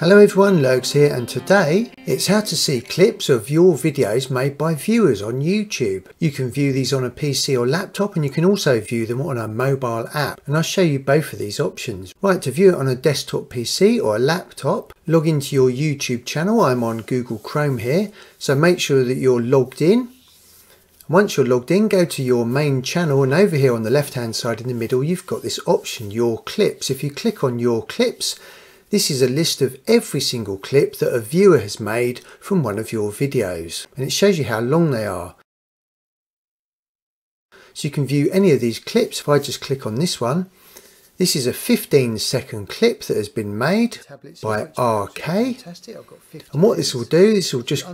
Hello everyone, Lurgs here, and today it's how to see clips of your videos made by viewers on YouTube. You can view these on a PC or laptop, and you can also view them on a mobile app, and I'll show you both of these options. Right, to view it on a desktop PC or a laptop, log into your YouTube channel. I'm on Google Chrome here, so make sure that you're logged in. Once you're logged in, go to your main channel, and over here on the left hand side in the middle you've got this option, your clips. If you click on your clips, this is a list of every single clip that a viewer has made from one of your videos, and it shows you how long they are. So you can view any of these clips. If I just click on this one, this is a 15-second clip that has been made by RK, and what this will do, this will just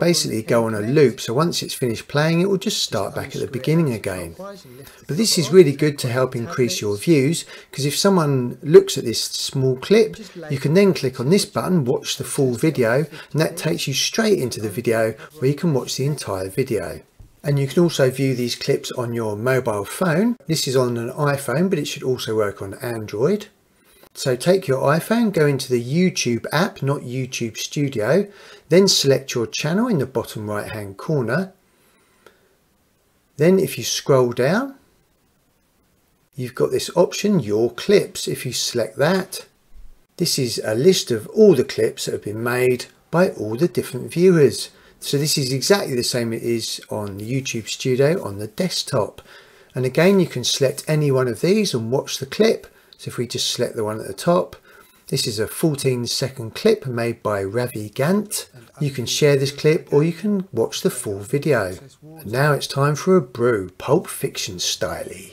basically go on a loop, so once it's finished playing it will just start back at the beginning again. But this is really good to help increase your views, because if someone looks at this small clip, you can then click on this button, watch the full video, and that takes you straight into the video where you can watch the entire video. And you can also view these clips on your mobile phone. This is on an iPhone, but it should also work on Android. So take your iPhone, go into the YouTube app, not YouTube Studio, then select your channel in the bottom right hand corner. Then if you scroll down, you've got this option, your clips. If you select that, this is a list of all the clips that have been made by all the different viewers. So this is exactly the same it is on the YouTube Studio on the desktop. And again, you can select any one of these and watch the clip. So if we just select the one at the top, this is a 14-second clip made by Ravi Gant. You can share this clip or you can watch the full video. And now it's time for a brew, Pulp Fiction styly.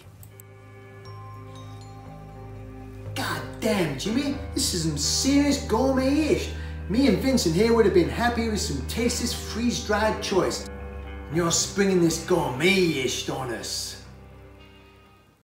God damn, Jimmy, this is some serious gourmet-ish. Me and Vincent here would have been happy with some tasteless freeze-dried choice. You're springing this gourmet-ish on us.